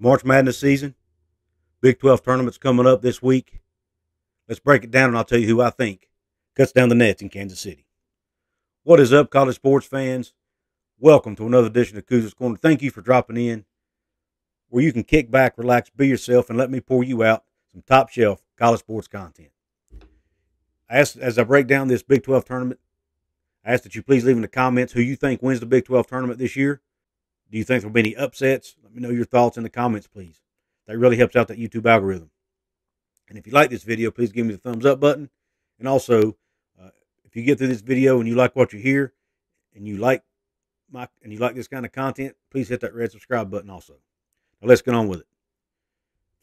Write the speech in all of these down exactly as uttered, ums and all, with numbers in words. March Madness season. Big twelve tournament's coming up this week. Let's break it down, and I'll tell you who I think cuts down the nets in Kansas City. What is up, college sports fans? Welcome to another edition of Couz's Corner. Thank you for dropping in, where you can kick back, relax, be yourself, and let me pour you out some top-shelf college sports content. As, as I break down this Big twelve tournament, I ask that you please leave in the comments who you think wins the Big twelve tournament this year. Do you think there will be any upsets? Let me know your thoughts in the comments, please. That really helps out that YouTube algorithm. And if you like this video, please give me the thumbs up button. And also, uh, if you get through this video and you like what you hear, and you like My, and you like this kind of content, please hit that red subscribe button also. Now let's get on with it.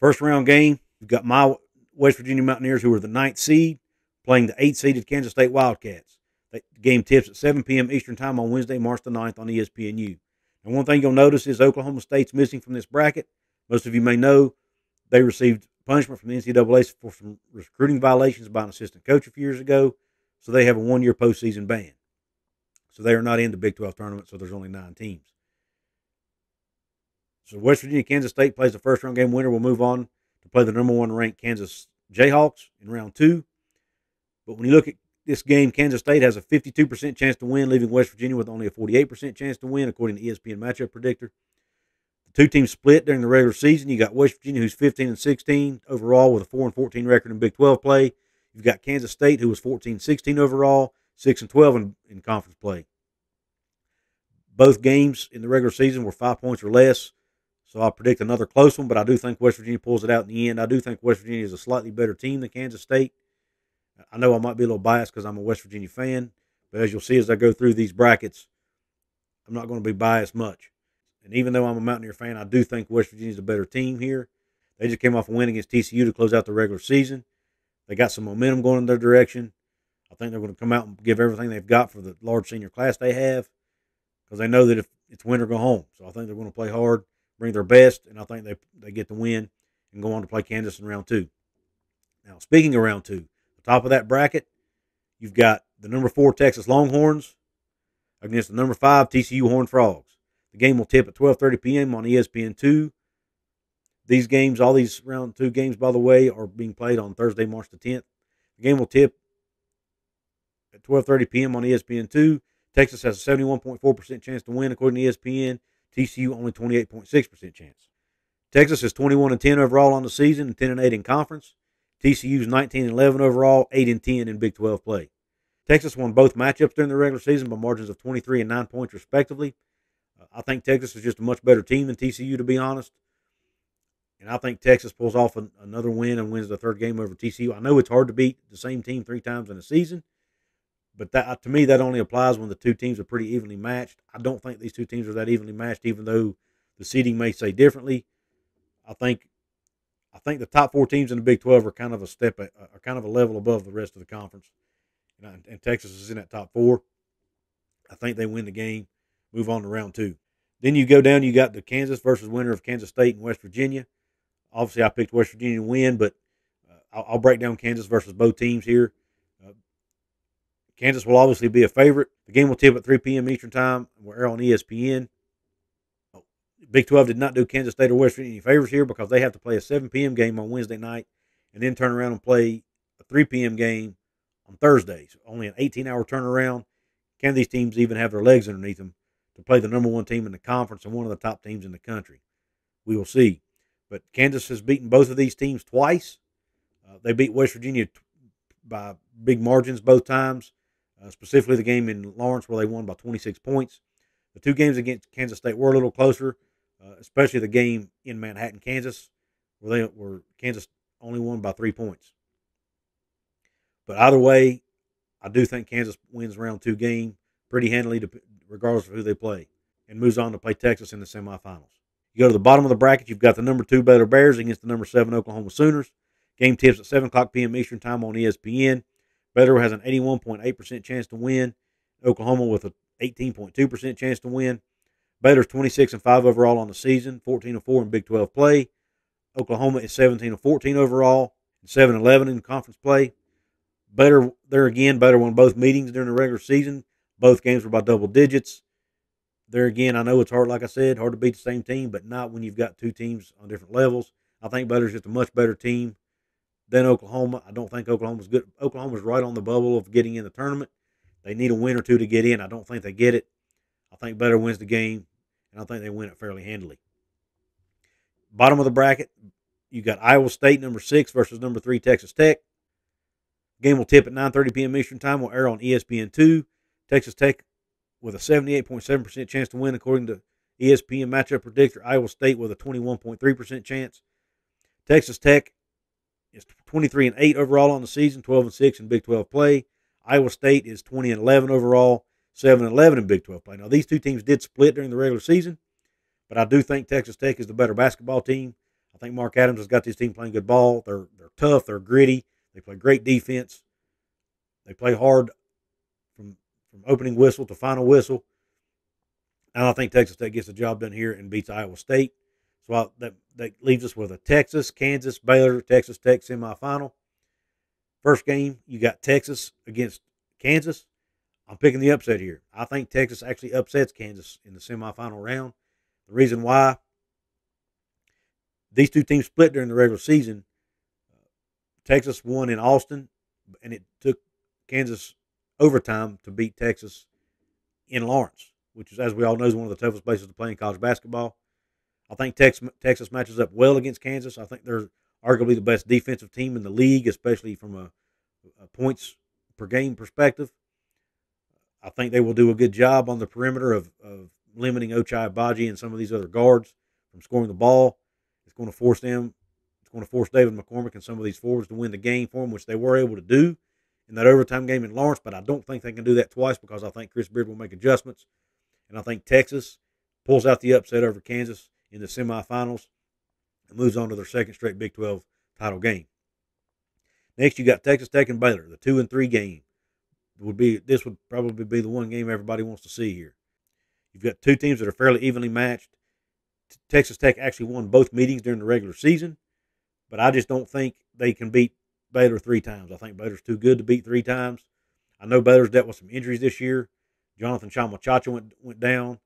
First round game, we've got my West Virginia Mountaineers, who are the ninth seed, playing the eighth seeded Kansas State Wildcats. That game tips at seven p m Eastern Time on Wednesday, March the ninth on E S P N U. And one thing you'll notice is Oklahoma State's missing from this bracket. Most of you may know they received punishment from the N C double A for some recruiting violations by an assistant coach a few years ago, so they have a one-year postseason ban. So they are not in the Big twelve tournament, so there's only nine teams. So West Virginia, Kansas State plays the first round game. Winner will move on to play the number one ranked Kansas Jayhawks in round two. But when you look at this game, Kansas State has a fifty-two percent chance to win, leaving West Virginia with only a forty-eight percent chance to win, according to E S P N Matchup Predictor. The two teams split during the regular season. You got West Virginia, who's fifteen and sixteen overall with a four and fourteen record in Big twelve play. You've got Kansas State, who was fourteen and sixteen overall, six and twelve in, in conference play. Both games in the regular season were five points or less, so I predict another close one, but I do think West Virginia pulls it out in the end. I do think West Virginia is a slightly better team than Kansas State. I know I might be a little biased because I'm a West Virginia fan, but as you'll see as I go through these brackets, I'm not going to be biased much. And even though I'm a Mountaineer fan, I do think West Virginia is a better team here. They just came off a win against T C U to close out the regular season. They got some momentum going in their direction. I think they're going to come out and give everything they've got for the large senior class they have, because they know that if it's win or go home. So I think they're going to play hard, bring their best, and I think they, they get the win and go on to play Kansas in round two. Now, speaking of round two, the top of that bracket, you've got the number four Texas Longhorns against the number five T C U Horned Frogs. The game will tip at twelve thirty p m on E S P N two. These games, all these round two games, by the way, are being played on Thursday, March the tenth. The game will tip at twelve thirty p m on E S P N two. Texas has a seventy-one point four percent chance to win, according to E S P N. T C U only twenty-eight point six percent chance. Texas is twenty-one and ten overall on the season and ten and eight in conference. T C U is nineteen and eleven overall, eight and ten in Big twelve play. Texas won both matchups during the regular season by margins of twenty-three and nine points, respectively. Uh, I think Texas is just a much better team than T C U, to be honest. And I think Texas pulls off an, another win and wins the third game over T C U. I know it's hard to beat the same team three times in a season, but that, to me, that only applies when the two teams are pretty evenly matched. I don't think these two teams are that evenly matched, even though the seeding may say differently. I think, I think the top four teams in the Big twelve are kind of a step, are kind of a level above the rest of the conference, and, and Texas is in that top four. I think they win the game, move on to round two. Then you go down. You got the Kansas versus winner of Kansas State and West Virginia. Obviously, I picked West Virginia to win, but uh, I'll, I'll break down Kansas versus both teams here. Kansas will obviously be a favorite. The game will tip at three p m Eastern Time. We'll air on E S P N. Big twelve did not do Kansas State or West Virginia any favors here, because they have to play a seven p m game on Wednesday night and then turn around and play a three p m game on Thursday. So only an eighteen hour turnaround. Can these teams even have their legs underneath them to play the number one team in the conference and one of the top teams in the country? We will see. But Kansas has beaten both of these teams twice. Uh, they beat West Virginia by big margins both times. Uh, specifically the game in Lawrence where they won by twenty-six points. The two games against Kansas State were a little closer, uh, especially the game in Manhattan, Kansas, where they where Kansas only won by three points. But either way, I do think Kansas wins round two game pretty handily, to, regardless of who they play, and moves on to play Texas in the semifinals. You go to the bottom of the bracket, you've got the number two Baylor Bears against the number seven Oklahoma Sooners. Game tips at seven o'clock p m Eastern Time on E S P N. Baylor has an eighty-one point eight percent chance to win. Oklahoma with an eighteen point two percent chance to win. Baylor's twenty-six and five overall on the season, fourteen and four in Big twelve play. Oklahoma is seventeen and fourteen overall, seven and eleven in conference play. Baylor, there again, Baylor won both meetings during the regular season. Both games were by double digits. there again, I know it's hard, like I said, hard to beat the same team, but not when you've got two teams on different levels. I think Baylor's just a much better team than Oklahoma. I don't think Oklahoma's good. Oklahoma's right on the bubble of getting in the tournament. They need a win or two to get in. I don't think they get it. I think Baylor wins the game, and I think they win it fairly handily. Bottom of the bracket, you got Iowa State, number six, versus number three, Texas Tech. Game will tip at nine thirty p m Eastern Time. Will air on E S P N two. Texas Tech with a seventy-eight point seven percent chance to win, according to E S P N matchup predictor. Iowa State with a twenty-one point three percent chance. Texas Tech is twenty-three and eight overall on the season, twelve and six in Big twelve play. Iowa State is twenty and eleven overall, seven and eleven in Big twelve play. Now, these two teams did split during the regular season, but I do think Texas Tech is the better basketball team. I think Mark Adams has got this team playing good ball. They're they're tough. They're gritty. They play great defense. They play hard from, from opening whistle to final whistle. And I think Texas Tech gets the job done here and beats Iowa State. So I, that, that leaves us with a Texas, Kansas, Baylor, Texas Tech semifinal. First game, you got Texas against Kansas. I'm picking the upset here. I think Texas actually upsets Kansas in the semifinal round. The reason why, these two teams split during the regular season. Texas won in Austin, and it took Kansas overtime to beat Texas in Lawrence, which is, as we all know, is one of the toughest places to play in college basketball. I think Texas matches up well against Kansas. I think they're arguably the best defensive team in the league, especially from a, a points per game perspective. I think they will do a good job on the perimeter of, of limiting Ochai Agbaji and some of these other guards from scoring the ball. It's going to force them. It's going to force David McCormick and some of these forwards to win the game for them, which they were able to do in that overtime game in Lawrence. But I don't think they can do that twice, because I think Chris Beard will make adjustments, and I think Texas pulls out the upset over Kansas in the semifinals and moves on to their second straight Big twelve title game. Next, you got Texas Tech and Baylor, the two and three game. It would be this would probably be the one game everybody wants to see here. You've got two teams that are fairly evenly matched. Texas Tech actually won both meetings during the regular season, but I just don't think they can beat Baylor three times. I think Baylor's too good to beat three times. I know Baylor's dealt with some injuries this year. Jonathan Chama Chacha went, went down.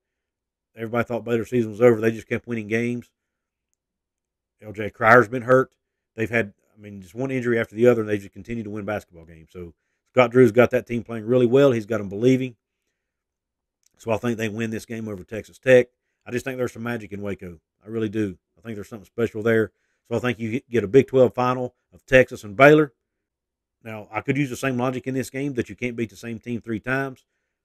Everybody thought Baylor's season was over. They just kept winning games. L J Crier's been hurt. They've had, I mean, just one injury after the other, and they just continue to win basketball games. So Scott Drew's got that team playing really well. He's got them believing. So I think they win this game over Texas Tech. I just think there's some magic in Waco. I really do. I think there's something special there. So I think you get a Big twelve final of Texas and Baylor. Now, I could use the same logic in this game, that you can't beat the same team three times,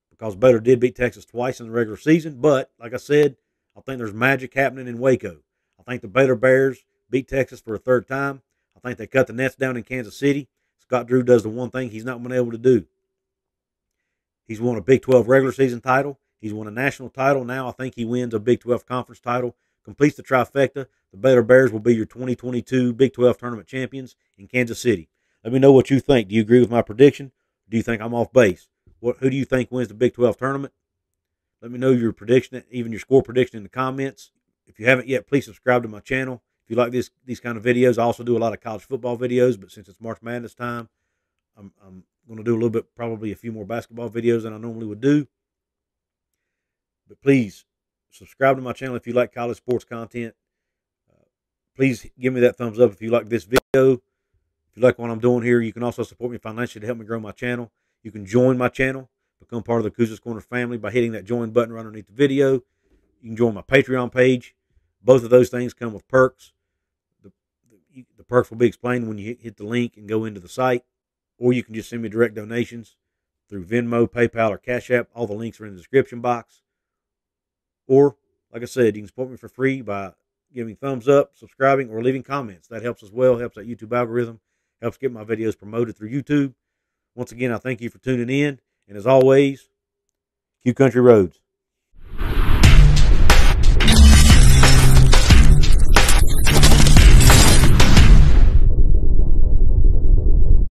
because Baylor did beat Texas twice in the regular season. But, like I said, I think there's magic happening in Waco. I think the Baylor Bears beat Texas for a third time. I think they cut the nets down in Kansas City. Scott Drew does the one thing he's not been able to do. He's won a Big twelve regular season title. He's won a national title. Now I think he wins a Big twelve conference title, completes the trifecta. The Baylor Bears will be your twenty twenty-two Big twelve tournament champions in Kansas City. Let me know what you think. Do you agree with my prediction? Do you think I'm off base? What, who do you think wins the Big twelve tournament? Let me know your prediction, even your score prediction, in the comments. If you haven't yet, please subscribe to my channel. If you like this, these kind of videos, I also do a lot of college football videos, but since it's March Madness time, I'm, I'm going to do a little bit, probably a few more basketball videos than I normally would do. But please, subscribe to my channel if you like college sports content. Uh, please give me that thumbs up if you like this video. If you like what I'm doing here, you can also support me financially to help me grow my channel. You can join my channel, become part of the Couz's Corner family by hitting that join button right underneath the video. You can join my Patreon page. Both of those things come with perks. The, the, the perks will be explained when you hit the link and go into the site. Or you can just send me direct donations through Venmo, PayPal, or Cash App. All the links are in the description box. Or, like I said, you can support me for free by giving thumbs up, subscribing, or leaving comments. That helps as well, helps that YouTube algorithm, helps get my videos promoted through YouTube. Once again, I thank you for tuning in. And as always, Q Country Roads.